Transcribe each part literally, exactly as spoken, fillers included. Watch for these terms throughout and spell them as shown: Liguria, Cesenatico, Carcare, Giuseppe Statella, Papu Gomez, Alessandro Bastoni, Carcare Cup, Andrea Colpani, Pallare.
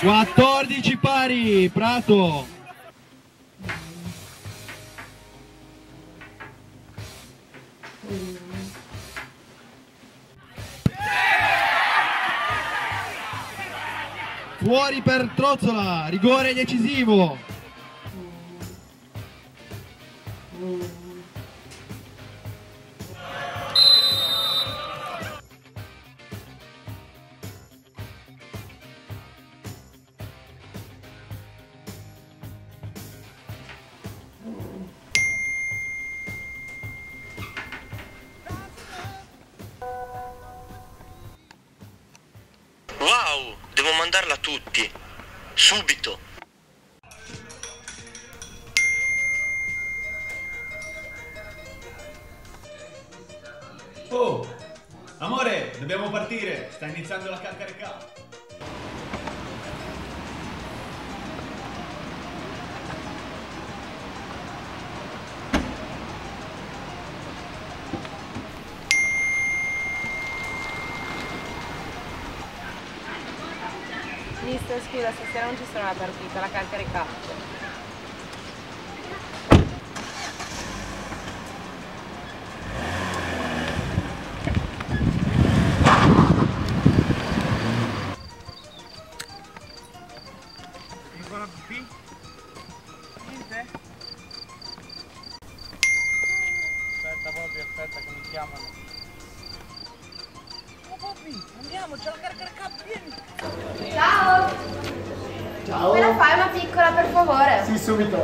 quattordici pari, Prato. Fuori per Trozzola, rigore decisivo. Wow, devo mandarla a tutti, subito. Oh, amore, dobbiamo partire, sta iniziando la Carcare Cup. Mister, scusa, stasera non ci sarà una partita, la Carcare Cup. Ancora pipì? Niente? Aspetta Bobby, aspetta che mi chiamano. Oh Bobby, andiamo, c'è la Carcare Cup, vieni! Ciao! Ciao. Me la fai una piccola per favore? Sì, subito.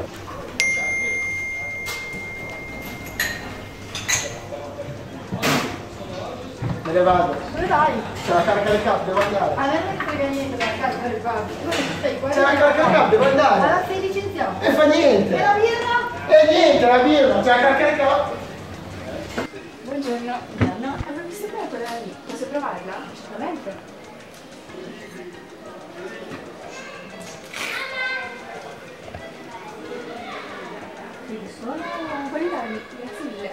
Me ne vado. Dove vai? C'è la Carcare Cup, devo andare. A me non mi frega niente della Carcare Cup. Tu stai qua. C'è la Carcare Cup, devo andare. Allora sei licenziato. E fa niente. E la birra? E niente, la birra. C'è la Carcare Cup. Buongiorno. Buongiorno. Avevo visto quella quella lì. Posso provarla? Certamente. Sono un po' di danni, grazie mille.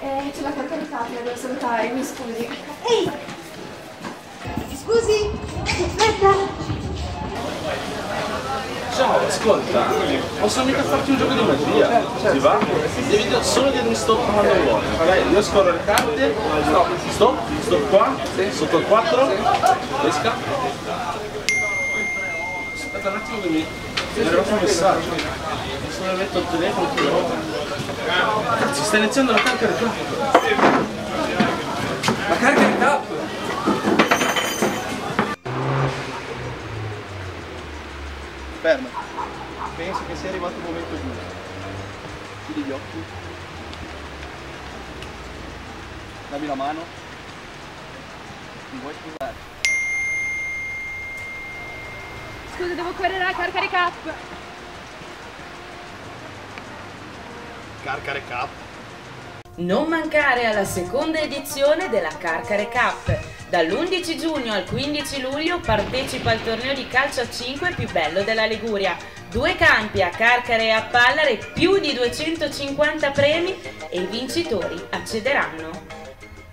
Eh, c'è la Carcare Cup, la devo salutare, mi scusi. Ehi! Mi scusi? Aspetta! Ciao, ascolta, posso mica farti un gioco di magia? Certo, certo. Ti va? Devi solo dire un stop quando vuoi. Allora, io scorro le carte, stop, stop, stop qua, sì. Sotto il quattro, pesca. Aspetta un attimo che mi... mi è arrivato un messaggio. Mi sono metto il telefono più volte. Cazzo, sta iniziando la Carcare Cup. La Carcare Cup! Ferma, penso che sia arrivato il momento giusto. Chiudi gli occhi, dammi la mano, mi vuoi scusare? Scusa, devo correre alla Carcare Cup. Carcare Cup. Non mancare alla seconda edizione della Carcare Cup. Dall'undici giugno al quindici luglio partecipa al torneo di calcio a cinque più bello della Liguria. Due campi a Carcare e a Pallare, più di duecentocinquanta premi e i vincitori accederanno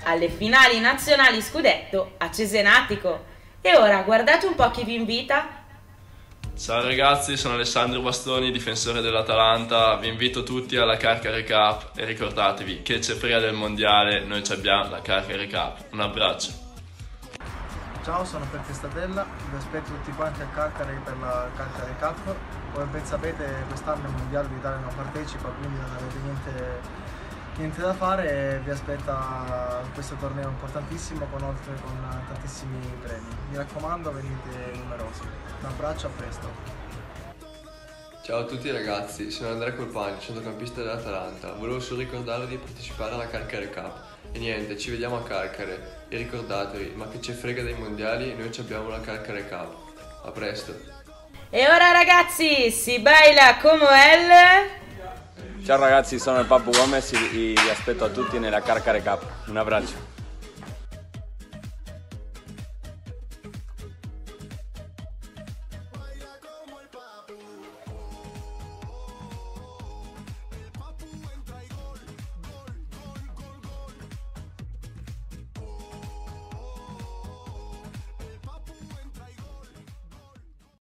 alle finali nazionali scudetto a Cesenatico. E ora guardate un po' chi vi invita. Ciao ragazzi, sono Alessandro Bastoni, difensore dell'Atalanta. Vi invito tutti alla Carcare Cup e ricordatevi che c'è prima del mondiale, noi abbiamo la Carcare Cup. Un abbraccio. Ciao, sono Giuseppe Statella, vi aspetto tutti quanti a Carcare per la Carcare Cup. Come ben sapete quest'anno il Mondiale l'Italia non partecipa, quindi non avete niente, niente da fare e vi aspetta questo torneo importantissimo con, oltre, con tantissimi premi. Mi raccomando, venite numerosi. Un abbraccio, a presto. Ciao a tutti ragazzi, sono Andrea Colpani, centrocampista dell'Atalanta. Volevo solo ricordarvi di partecipare alla Carcare Cup. E niente, ci vediamo a Carcare e ricordatevi, ma che ci frega dei mondiali, noi abbiamo la Carcare Cup. A presto. E ora ragazzi, si baila como el. Ciao ragazzi, sono il Papu Gomez e vi aspetto a tutti nella Carcare Cup. Un abbraccio.